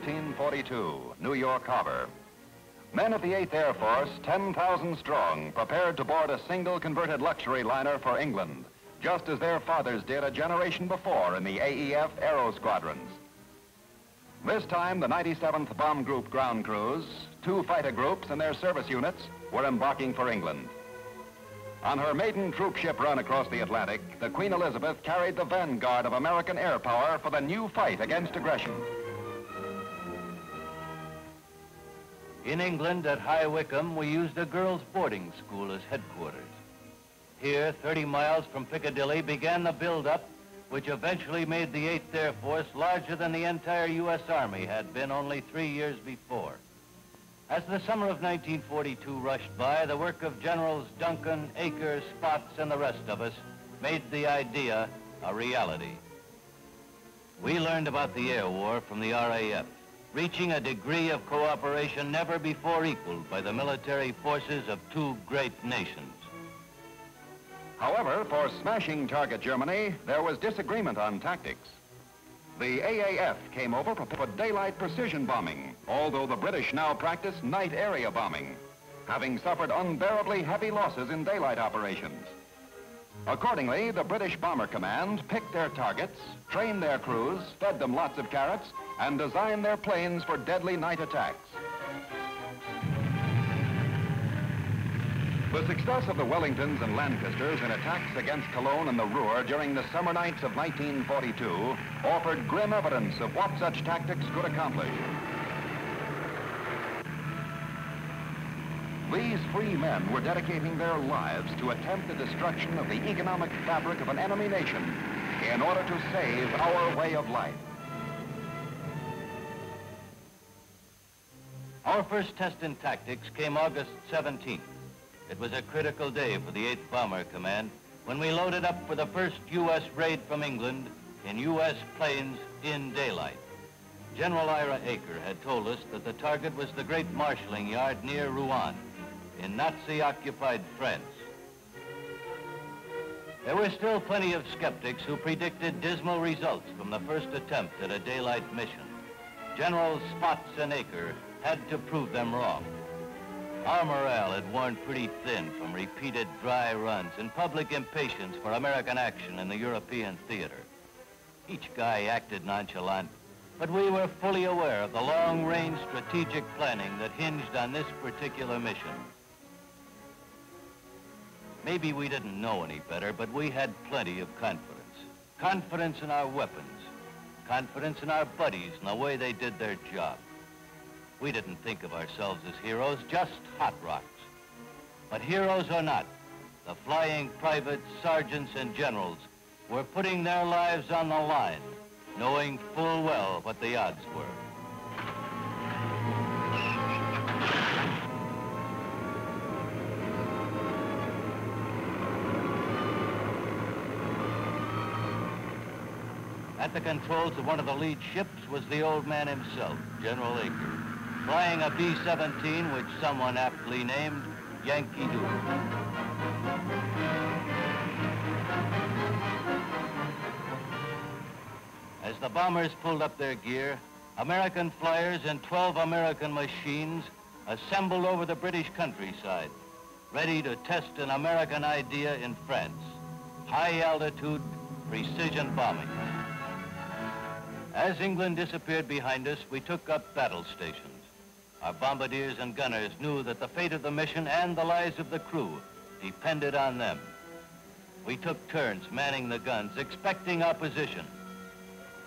1942, New York Harbor. Men of the 8th Air Force, 10,000 strong, prepared to board a single converted luxury liner for England, just as their fathers did a generation before in the AEF Aero squadrons. This time, the 97th Bomb Group ground crews, two fighter groups and their service units, were embarking for England. On her maiden troopship run across the Atlantic, the Queen Elizabeth carried the vanguard of American air power for the new fight against aggression. In England, at High Wycombe, we used a girls' boarding school as headquarters. Here, 30 miles from Piccadilly, began the build-up, which eventually made the 8th Air Force larger than the entire U.S. Army had been only 3 years before. As the summer of 1942 rushed by, the work of Generals Duncan, Eaker, Spaatz, and the rest of us made the idea a reality. We learned about the air war from the RAF, reaching a degree of cooperation never before equaled by the military forces of two great nations. However, for smashing target Germany, there was disagreement on tactics. The AAF came over for daylight precision bombing, although the British now practice night area bombing, having suffered unbearably heavy losses in daylight operations. Accordingly, the British Bomber Command picked their targets, trained their crews, fed them lots of carrots, and designed their planes for deadly night attacks. The success of the Wellingtons and Lancasters in attacks against Cologne and the Ruhr during the summer nights of 1942 offered grim evidence of what such tactics could accomplish. These free men were dedicating their lives to attempt the destruction of the economic fabric of an enemy nation in order to save our way of life. Our first test in tactics came August 17th. It was a critical day for the 8th Bomber Command when we loaded up for the first U.S. raid from England in U.S. planes in daylight. General Ira Eaker had told us that the target was the great marshalling yard near Rouen in Nazi-occupied France. There were still plenty of skeptics who predicted dismal results from the first attempt at a daylight mission. Generals Spaatz and Eaker had to prove them wrong. Our morale had worn pretty thin from repeated dry runs and public impatience for American action in the European theater. Each guy acted nonchalant, but we were fully aware of the long-range strategic planning that hinged on this particular mission. Maybe we didn't know any better, but we had plenty of confidence. Confidence in our weapons, confidence in our buddies and the way they did their job. We didn't think of ourselves as heroes, just hot rocks. But heroes or not, the flying privates, sergeants, and generals were putting their lives on the line, knowing full well what the odds were. At the controls of one of the lead ships was the old man himself, General Eaker, flying a B-17, which someone aptly named Yankee Doodle. As the bombers pulled up their gear, American flyers and 12 American machines assembled over the British countryside, ready to test an American idea in France: high-altitude precision bombing. As England disappeared behind us, we took up battle stations. Our bombardiers and gunners knew that the fate of the mission and the lives of the crew depended on them. We took turns manning the guns, expecting opposition.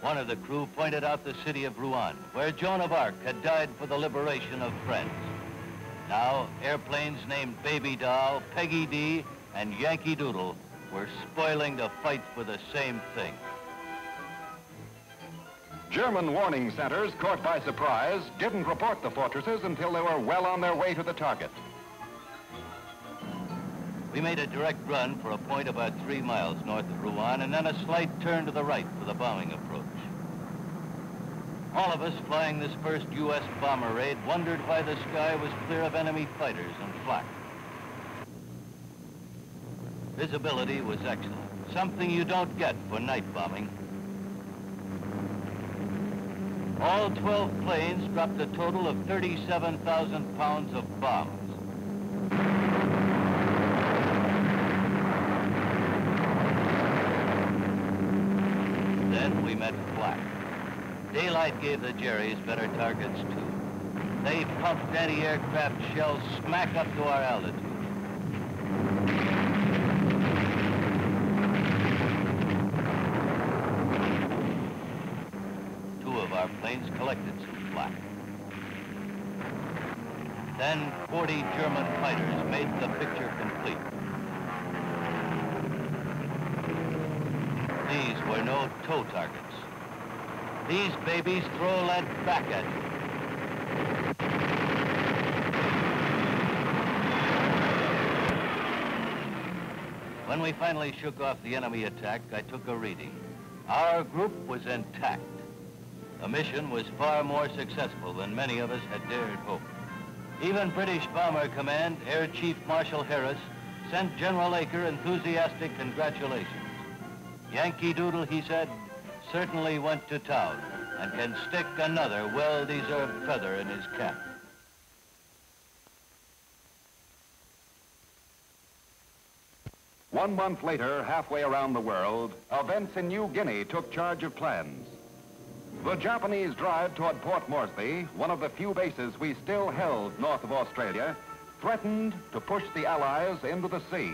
One of the crew pointed out the city of Rouen, where Joan of Arc had died for the liberation of France. Now, airplanes named Baby Doll, Peggy D, and Yankee Doodle were spoiling the fight for the same thing. German warning centers, caught by surprise, didn't report the fortresses until they were well on their way to the target. We made a direct run for a point about 3 miles north of Rouen and then a slight turn to the right for the bombing approach. All of us flying this first U.S. bomber raid wondered why the sky was clear of enemy fighters and flak. Visibility was excellent, something you don't get for night bombing. All 12 planes dropped a total of 37,000 pounds of bombs. Then we met flak. Daylight gave the Jerries better targets, too. They pumped anti-aircraft shells smack up to our altitude. Two of our planes collected some flak. Then 40 German fighters made the picture complete. These were no tow targets. These babies throw lead back at you. When we finally shook off the enemy attack, I took a reading. Our group was intact. The mission was far more successful than many of us had dared hope. Even British Bomber Command, Air Chief Marshal Harris, sent General Eaker enthusiastic congratulations. Yankee Doodle, he said, certainly went to town and can stick another well-deserved feather in his cap. One month later, halfway around the world, events in New Guinea took charge of plans. The Japanese drive toward Port Moresby, one of the few bases we still held north of Australia, threatened to push the Allies into the sea.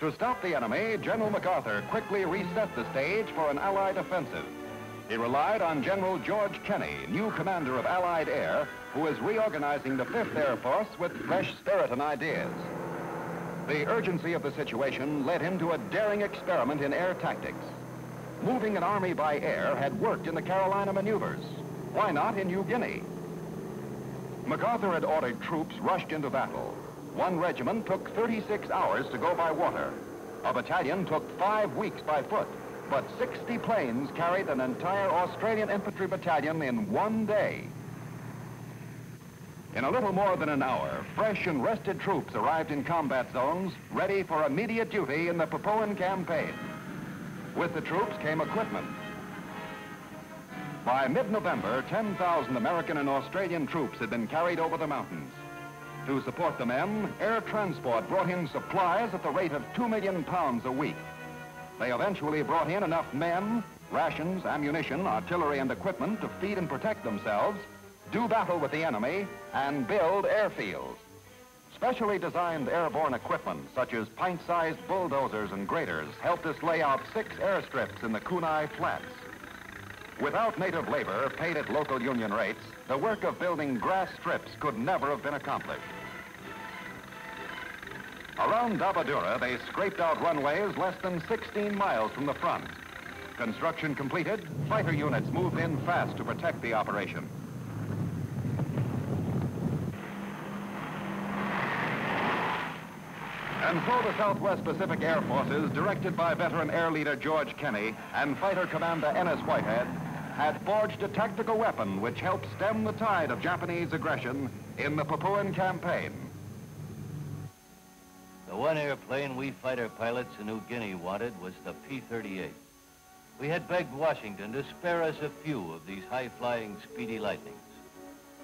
To stop the enemy, General MacArthur quickly reset the stage for an Allied offensive. He relied on General George Kenney, new commander of Allied Air, who is reorganizing the 5th Air Force with fresh spirit and ideas. The urgency of the situation led him to a daring experiment in air tactics. Moving an army by air had worked in the Carolina maneuvers. Why not in New Guinea? MacArthur had ordered troops rushed into battle. One regiment took 36 hours to go by water. A battalion took 5 weeks by foot, but 60 planes carried an entire Australian infantry battalion in one day. In a little more than an hour, fresh and rested troops arrived in combat zones, ready for immediate duty in the Papuan campaign. With the troops came equipment. By mid-November, 10,000 American and Australian troops had been carried over the mountains. To support the men, air transport brought in supplies at the rate of 2 million pounds a week. They eventually brought in enough men, rations, ammunition, artillery, and equipment to feed and protect themselves, do battle with the enemy, and build airfields. Specially designed airborne equipment, such as pint-sized bulldozers and graders, helped us lay out 6 airstrips in the Kunai Flats. Without native labor, paid at local union rates, the work of building grass strips could never have been accomplished. Around Dabadura, they scraped out runways less than 16 miles from the front. Construction completed, fighter units moved in fast to protect the operation. And so the Southwest Pacific Air Forces, directed by veteran air leader George Kenney and fighter commander Ennis Whitehead, had forged a tactical weapon which helped stem the tide of Japanese aggression in the Papuan campaign. The one airplane we fighter pilots in New Guinea wanted was the P-38. We had begged Washington to spare us a few of these high-flying speedy lightnings.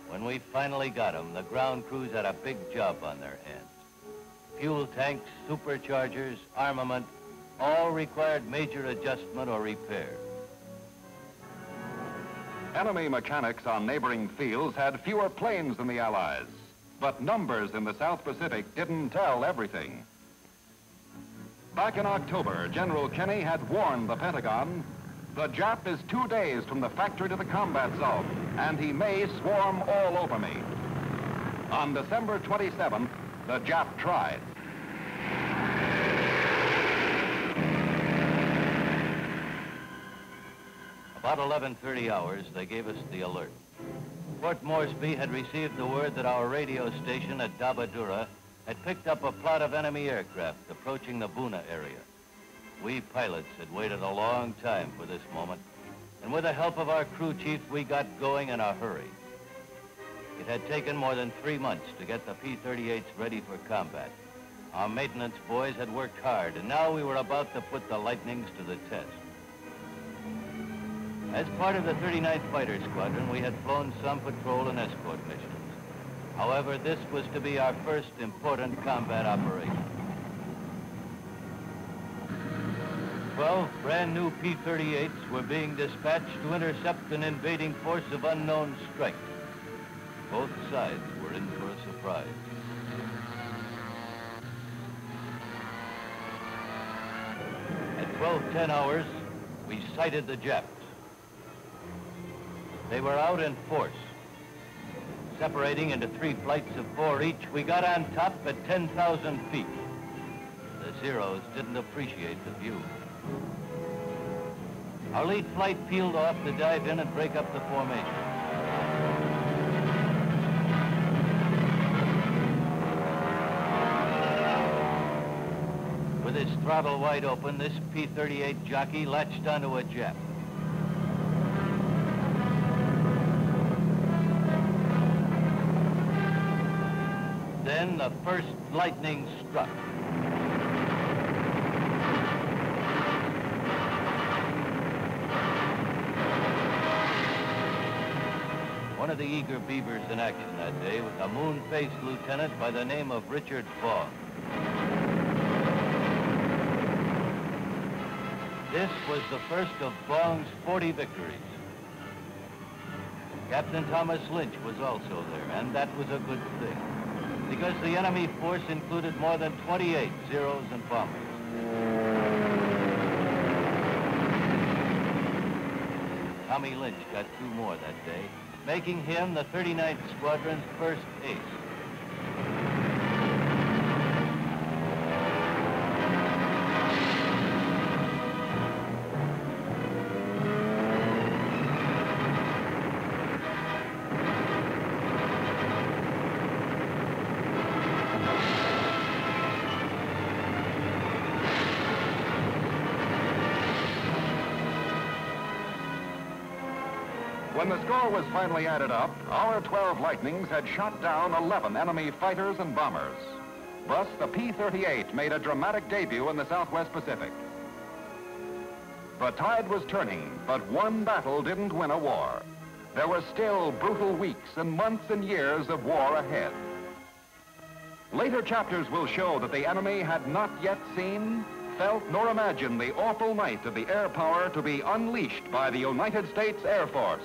When we finally got them, the ground crews had a big job on their hands. Fuel tanks, superchargers, armament, all required major adjustment or repair. Enemy mechanics on neighboring fields had fewer planes than the Allies, but numbers in the South Pacific didn't tell everything. Back in October, General Kenney had warned the Pentagon, the Jap is 2 days from the factory to the combat zone, and he may swarm all over me. On December 27th, the Jap tried. About 11:30 hours, they gave us the alert. Port Moresby had received the word that our radio station at Dabadura had picked up a plot of enemy aircraft approaching the Buna area. We pilots had waited a long time for this moment, and with the help of our crew chief, we got going in a hurry. It had taken more than 3 months to get the P-38s ready for combat. Our maintenance boys had worked hard, and now we were about to put the Lightnings to the test. As part of the 39th Fighter Squadron, we had flown some patrol and escort missions. However, this was to be our first important combat operation. 12 brand new P-38s were being dispatched to intercept an invading force of unknown strength. Both sides were in for a surprise. At 12:10 hours, we sighted the Japs. They were out in force. Separating into 3 flights of 4 each, we got on top at 10,000 feet. The Zeros didn't appreciate the view. Our lead flight peeled off to dive in and break up the formation. With his throttle wide open, this P-38 jockey latched onto a Jap. Then the first lightning struck. One of the eager beavers in action that day was a moon-faced lieutenant by the name of Richard Vaughn. This was the first of Vaughn's 40 victories. Captain Thomas Lynch was also there, and that was a good thing, because the enemy force included more than 28 Zeros and bombers. Tommy Lynch got 2 more that day, making him the 39th Squadron's first ace. When the score was finally added up, our 12 Lightnings had shot down 11 enemy fighters and bombers. Thus, the P-38 made a dramatic debut in the Southwest Pacific. The tide was turning, but one battle didn't win a war. There were still brutal weeks and months and years of war ahead. Later chapters will show that the enemy had not yet seen, felt nor imagined the awful night of the air power to be unleashed by the United States Air Force.